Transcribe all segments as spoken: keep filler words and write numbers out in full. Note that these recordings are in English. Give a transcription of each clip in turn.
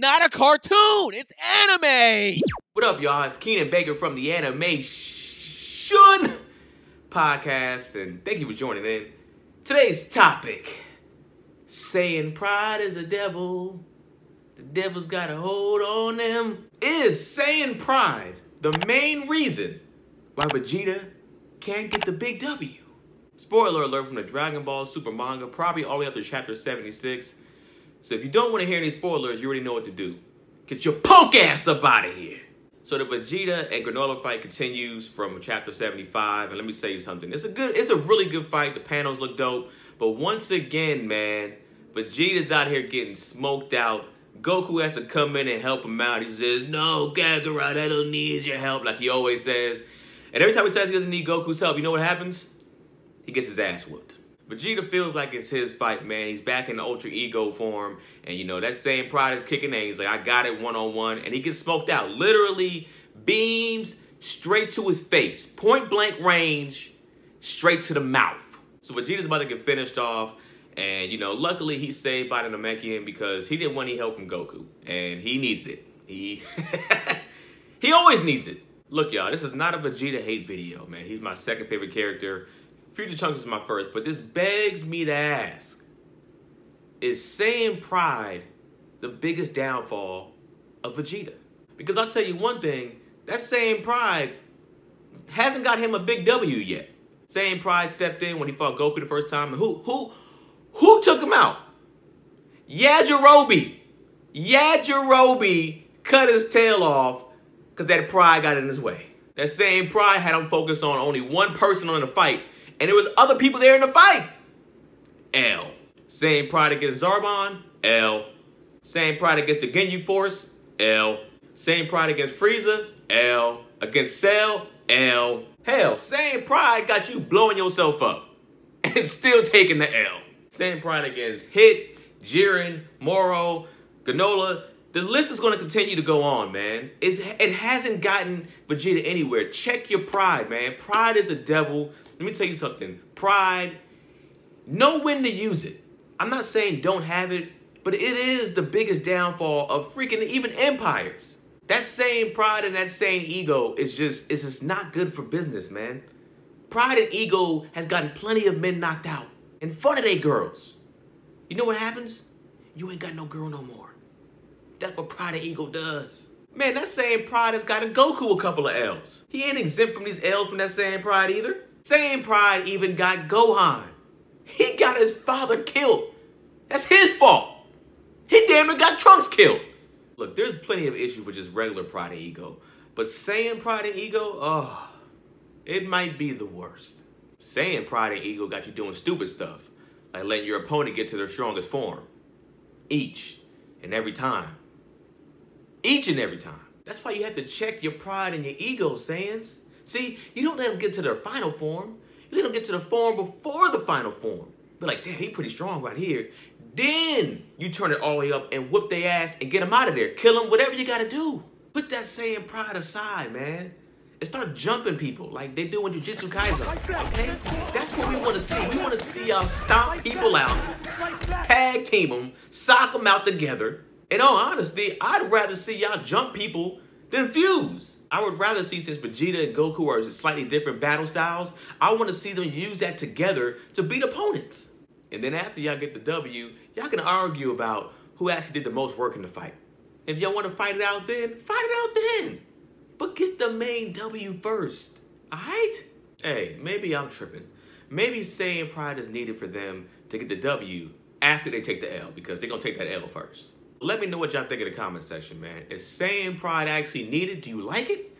not a cartoon, it's anime! What up, y'all? It's Keenan Baker from the Anime Shun podcast, and thank you for joining in. Today's topic, Saiyan pride is a devil. The devil's got a hold on them. Is Saiyan pride the main reason why Vegeta can't get the big W? Spoiler alert from the Dragon Ball Super manga, probably all the way up to chapter seventy-six. So if you don't want to hear any spoilers, you already know what to do. Get your punk ass up out of here. So the Vegeta and Granola fight continues from chapter seventy-five. And let me tell you something. It's a good, it's a really good fight. The panels look dope. But once again, man, Vegeta's out here getting smoked out. Goku has to come in and help him out. He says, no, Kakarot, I don't need your help, like he always says. And every time he says he doesn't need Goku's help, you know what happens? He gets his ass whooped. Vegeta feels like it's his fight, man. He's back in the Ultra Ego form. And, you know, that same pride is kicking in. He's like, I got it one-on-one. And he gets smoked out. Literally beams straight to his face. Point blank range, straight to the mouth. So Vegeta's about to get finished off. And, you know, luckily he's saved by the Namekian because he didn't want any help from Goku. And he needed it. He, he always needs it. Look, y'all, this is not a Vegeta hate video, man. He's my second favorite character. Future Trunks is my first. But this begs me to ask, is Saiyan pride the biggest downfall of Vegeta? Because I'll tell you one thing, that Saiyan pride hasn't got him a big W yet. Saiyan pride stepped in when he fought Goku the first time. And who, who... Who took him out? Yajirobe. Yajirobe cut his tail off because that pride got in his way. That same pride had him focus on only one person on the fight, and there was other people there in the fight. L. Same pride against Zarbon. L. Same pride against the Ginyu Force. L. Same pride against Frieza. L. Against Cell. L. Hell, same pride got you blowing yourself up and still taking the L. Same pride against Hit, Jiren, Moro, Granola. The list is going to continue to go on, man. It's, it hasn't gotten Vegeta anywhere. Check your pride, man. Pride is a devil. Let me tell you something. Pride, know when to use it. I'm not saying don't have it, but it is the biggest downfall of freaking even empires. That same pride and that same ego is just, it's just not good for business, man. Pride and ego has gotten plenty of men knocked out. In front of they girls. You know what happens? You ain't got no girl no more. That's what pride and ego does. Man, that same pride has gotten Goku a couple of L's. He ain't exempt from these L's from that same pride either. Same pride even got Gohan. He got his father killed. That's his fault. He damn near got Trunks killed. Look, there's plenty of issues with just regular pride and ego. But Saiyan pride and ego, oh, it might be the worst. Saiyan pride and ego got you doing stupid stuff, like letting your opponent get to their strongest form. Each and every time. Each and every time. That's why you have to check your pride and your ego, Saiyans. See, you don't let them get to their final form. You let them get to the form before the final form. Be like, damn, he's pretty strong right here. Then you turn it all the way up and whoop their ass and get them out of there. Kill them, whatever you gotta do. Put that Saiyan pride aside, man. And start jumping people like they do in Jiu-Jitsu Kaisen, okay? That's what we want to see. We want to see y'all stomp people out, tag team them, sock them out together. In all honesty, I'd rather see y'all jump people than fuse. I would rather see, since Vegeta and Goku are slightly different battle styles, I want to see them use that together to beat opponents. And then after y'all get the W, y'all can argue about who actually did the most work in the fight. If y'all want to fight it out then, fight it out then. But get the main W first, all right? Hey, maybe I'm tripping. Maybe Saiyan pride is needed for them to get the W after they take the L, because they're gonna take that L first. Let me know what y'all think in the comment section, man. Is Saiyan pride actually needed? Do you like it?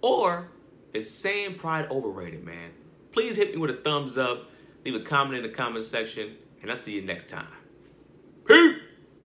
Or is Saiyan pride overrated, man? Please hit me with a thumbs up, leave a comment in the comment section, and I'll see you next time. Peace!